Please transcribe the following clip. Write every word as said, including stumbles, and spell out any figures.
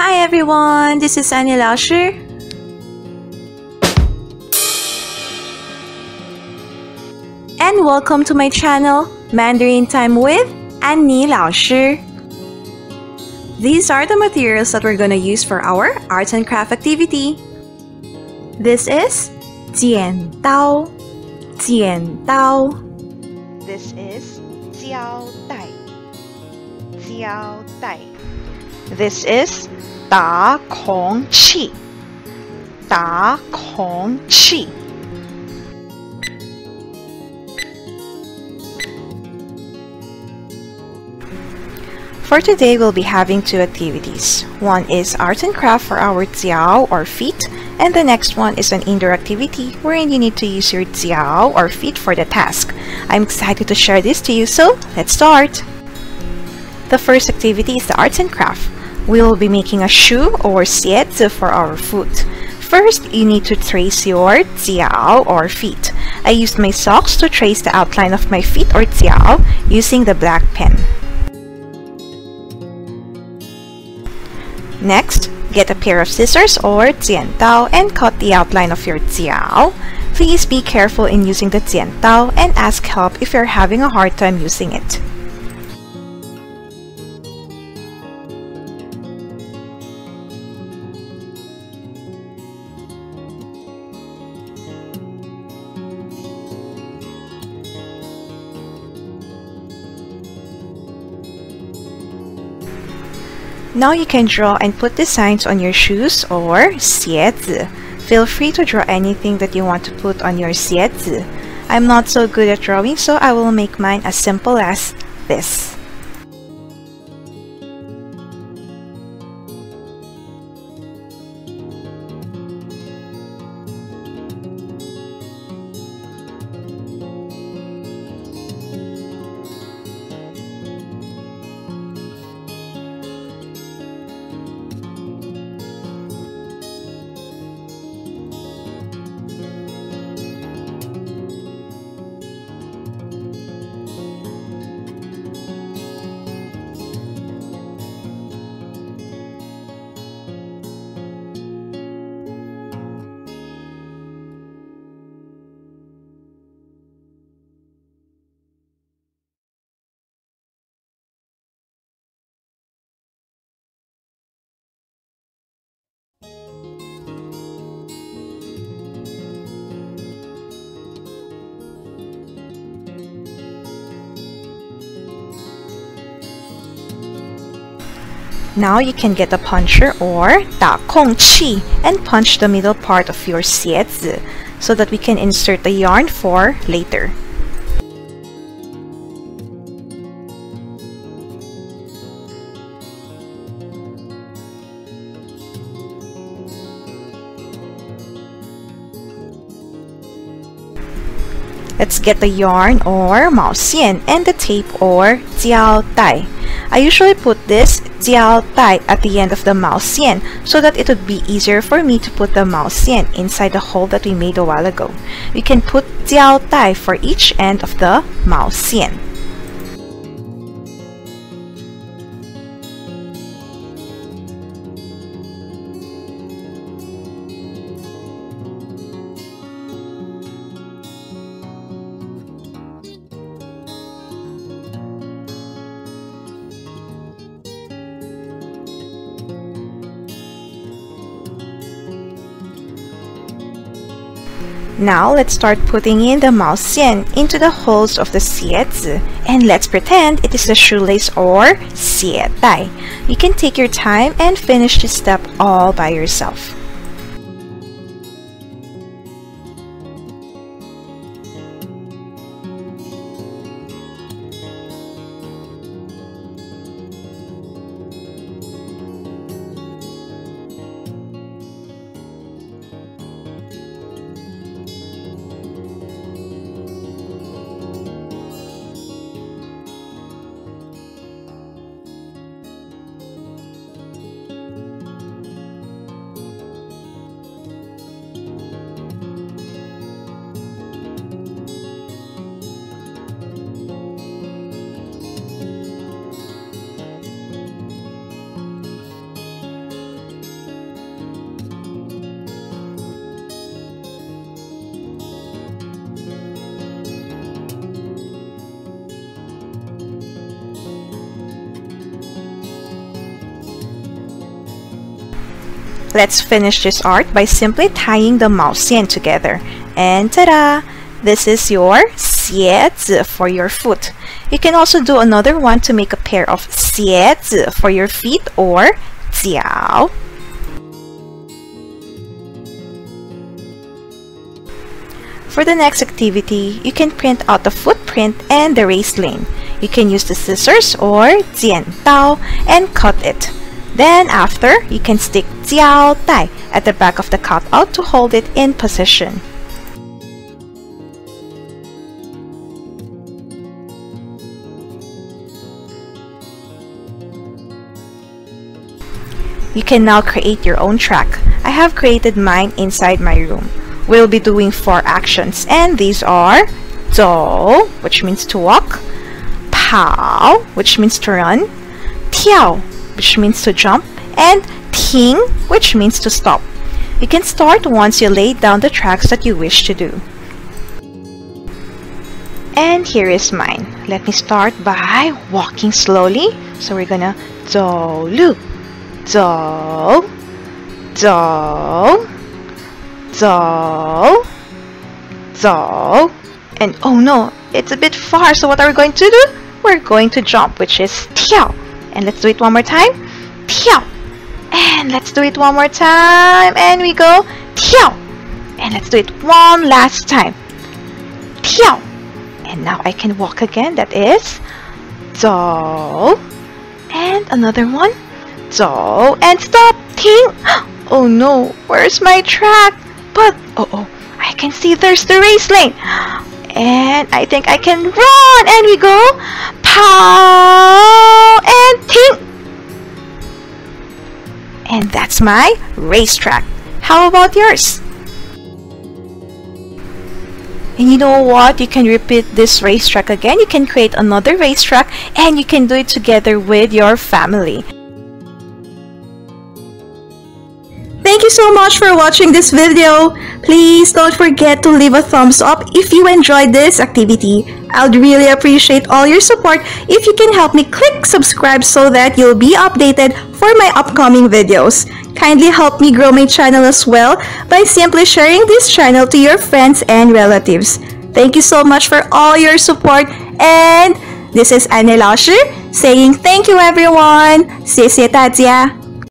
Hi everyone, this is Annie Lao Shi. And welcome to my channel, Mandarin Time with Annie Lao Shi. These are the materials that we're going to use for our arts and craft activity. This is jian dao, jian dao. This is jiao dai, jiao dai. This is da kong qi, da kong qi. For today, we'll be having two activities. One is art and craft for our jiao or feet, and the next one is an indoor activity wherein you need to use your jiao or feet for the task. I'm excited to share this to you, so let's start. The first activity is the arts and craft. We will be making a shoe or siete for our foot. First, you need to trace your jiao or feet. I used my socks to trace the outline of my feet or jiao using the black pen. Next, get a pair of scissors or jian tao and cut the outline of your jiao. Please be careful in using the jian tao and ask help if you're having a hard time using it. Now you can draw and put designs on your shoes or siete. Feel free to draw anything that you want to put on your siete. I'm not so good at drawing, so I will make mine as simple as this. Now you can get a puncher or da kong qi and punch the middle part of your siete so that we can insert the yarn for later. Let's get the yarn or mao xian and the tape or jiao dai. I usually put this jiao dai at the end of the mao xian so that it would be easier for me to put the mao xian inside the hole that we made a while ago. We can put jiao dai for each end of the mao xian. Now let's start putting in the mao xian into the holes of the siete and let's pretend it is a shoelace or xie dai. You can take your time and finish this step all by yourself. Let's finish this art by simply tying the maoxian together. And ta-da! This is your xiezi for your foot. You can also do another one to make a pair of xiezi for your feet or jiao. For the next activity, you can print out the footprint and the raised lane. You can use the scissors or jian dao and cut it. Then after, you can stick jiao dai at the back of the cutout to hold it in position. You can now create your own track. I have created mine inside my room. We'll be doing four actions, and these are zōu, which means to walk, pǎo, which means to run, tiao, which means to jump, and ting, which means to stop. You can start once you lay down the tracks that you wish to do. And here is mine. Let me start by walking slowly. So we're gonna zōu lù. Zōu, zōu, zōu, zōu, and oh no, it's a bit far, so what are we going to do? We're going to jump, which is tiao, and let's do it one more time, tiao, and let's do it one more time, and we go tiao, and let's do it one last time, tiao, and now I can walk again, that is zōu, and another one. So, and stop, ting! Oh no, where's my track? But, oh oh, I can see there's the race lane. And I think I can run! And we go, pow! And ting! And that's my racetrack. How about yours? And you know what? You can repeat this racetrack again. You can create another racetrack and you can do it together with your family. Thank you so much for watching this video. Please don't forget to leave a thumbs up if you enjoyed this activity. I'd really appreciate all your support if you can help me click subscribe so that you'll be updated for my upcoming videos. Kindly help me grow my channel as well by simply sharing this channel to your friends and relatives. Thank you so much for all your support, and this is Annie Lao saying thank you everyone. 谢谢大家.